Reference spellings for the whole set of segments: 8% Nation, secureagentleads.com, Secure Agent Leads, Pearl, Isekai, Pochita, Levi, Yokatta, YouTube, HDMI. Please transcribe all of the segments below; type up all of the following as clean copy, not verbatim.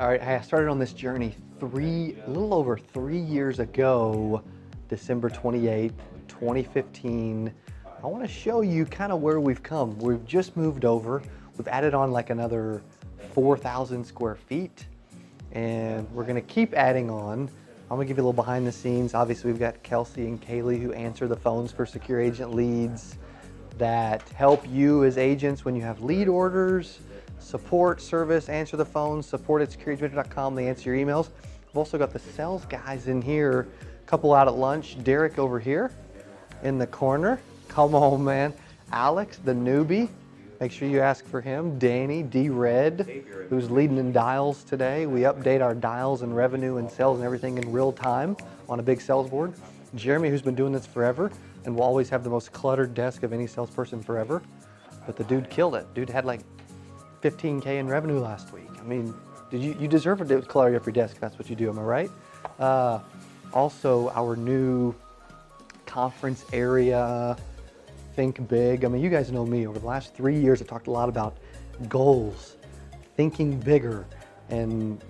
All right, I started on this journey a little over three years ago, December 28th, 2015. I want to show you kind of where we've come. We've just moved over. We've added on like another 4,000 square feet, and we're gonna keep adding on. I'm gonna give you a little behind the scenes. Obviously, we've got Kelsey and Kaylee who answer the phones for Secure Agent Leads that help you as agents when you have lead orders, support, service, answer the phones, support at secureagentleads.com, they answer your emails. I've also got the sales guys in here, a couple out at lunch. Derek over here in the corner. Come on, man. Alex, the newbie. Make sure you ask for him. Danny, D-Red, who's leading in dials today. We update our dials and revenue and sales and everything in real time on a big sales board. Jeremy, who's been doing this forever and will always have the most cluttered desk of any salesperson forever. But the dude killed it. Dude had like 15K in revenue last week. I mean, you deserve to clutter up your desk. That's what you do, am I right? Also, our new conference area, Think Big. I mean, you guys know me. Over the last 3 years, I talked a lot about goals, thinking bigger, and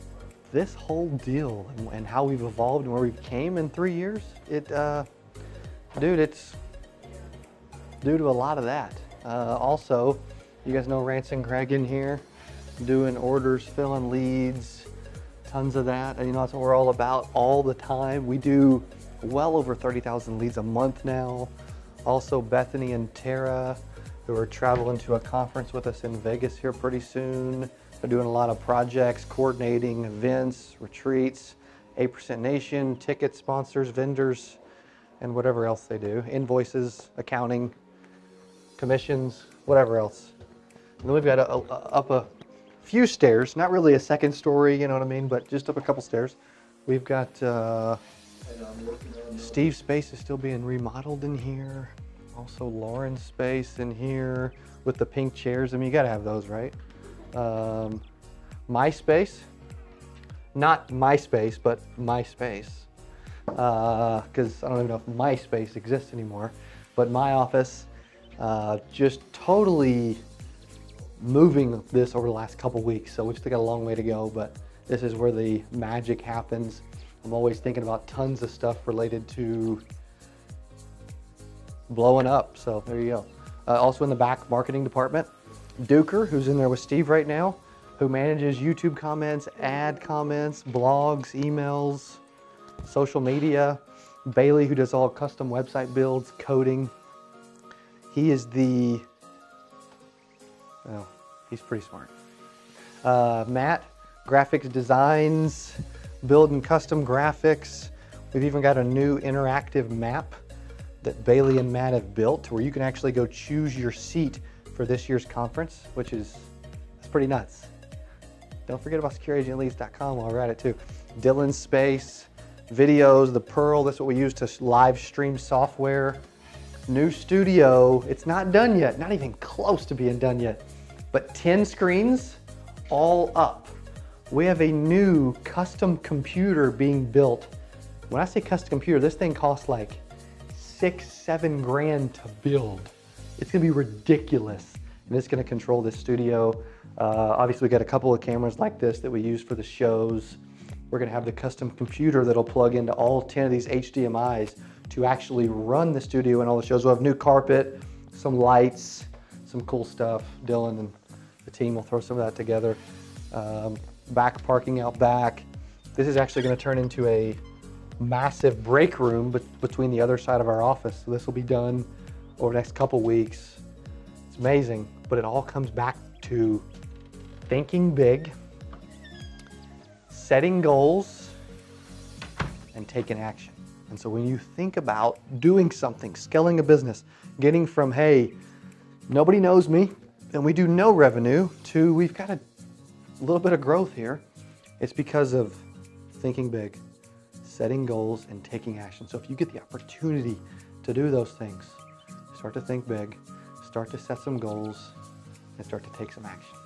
this whole deal and how we've evolved and where we came in 3 years. It's due to a lot of that. Also, you guys know Rance and Greg in here doing orders, filling leads, tons of that. And you know, that's what we're all about all the time. We do well over 30,000 leads a month now. Also, Bethany and Tara, who are traveling to a conference with us in Vegas here pretty soon. They're doing a lot of projects, coordinating events, retreats, 8% Nation, ticket sponsors, vendors, and whatever else they do. Invoices, accounting, commissions, whatever else. And then we've got up a few stairs, not really a second story, you know what I mean, but just up a couple stairs. We've got Steve's space is still being remodeled in here. Also Lauren's space in here with the pink chairs. I mean, you gotta have those, right? My space, not my space, but my space. 'Cause I don't even know if my space exists anymore, but my office, just totally moving this over the last couple weeks. So we still got a long way to go, but this is where the magic happens. I'm always thinking about tons of stuff related to blowing up, so there you go. Also in the back, marketing department, Duker, who's in there with Steve right now, who manages YouTube comments, ad comments, blogs, emails, social media. Bailey, who does all custom website builds, coding. He is the, oh, he's pretty smart. Matt, graphics designs, building custom graphics. We've even got a new interactive map that Bailey and Matt have built where you can actually go choose your seat for this year's conference, which is, that's pretty nuts. Don't forget about secureagentleads.com while we're at it too. Dylan's space, videos, the Pearl, that's what we use to live stream software. New studio, it's not done yet, not even close to being done yet, but 10 screens all up. We have a new custom computer being built. When I say custom computer, this thing costs like $6–7 grand to build. It's gonna be ridiculous. And it's gonna control this studio. Obviously we got a couple of cameras like this that we use for the shows. We're gonna have the custom computer that'll plug into all 10 of these HDMIs to actually run the studio and all the shows. We'll have new carpet, some lights, some cool stuff. Dylan and the team will throw some of that together. Back parking out back. This is actually going to turn into a massive break room between the other side of our office. So this will be done over the next couple weeks. It's amazing, but it all comes back to thinking big, setting goals, and taking action. And so when you think about doing something, scaling a business, getting from, hey, nobody knows me and we do no revenue, to we've got to a little bit of growth here, it's because of thinking big, setting goals, and taking action. So if you get the opportunity to do those things, start to think big, start to set some goals, and start to take some action.